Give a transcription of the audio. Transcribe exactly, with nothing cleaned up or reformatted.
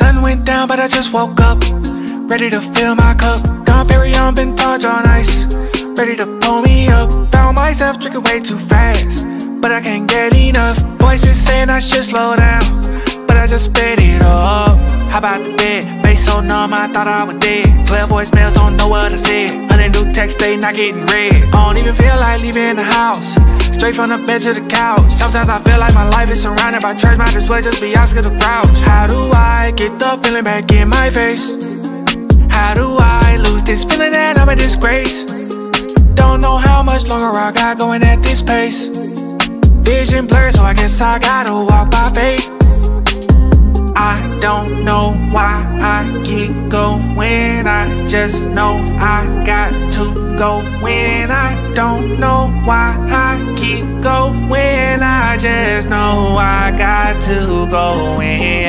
Sun went down, but I just woke up, ready to fill my cup. Dom Perignon, been thawed on ice, ready to pull me up. Found myself drinking way too fast, but I can't get enough. Voices saying I should slow down, but I just spit it up. How about the bed? Face so numb, I thought I was dead. Twelve voicemails, don't know what I said. Hundred new texts, they not getting read. I don't even feel like leaving the house. Straight from the bed to the couch. Sometimes I feel like my life is surrounded by trash. Might as well just be Oscar the Grouch. How do I get the feeling back in my face? How do I lose this feeling that I'm a disgrace? Don't know how much longer I got going at this pace. Vision blurred, so I guess I gotta walk by faith. I don't know why I keep going, I just know I got to go when. I don't know why I keep going, I just know I got to go in.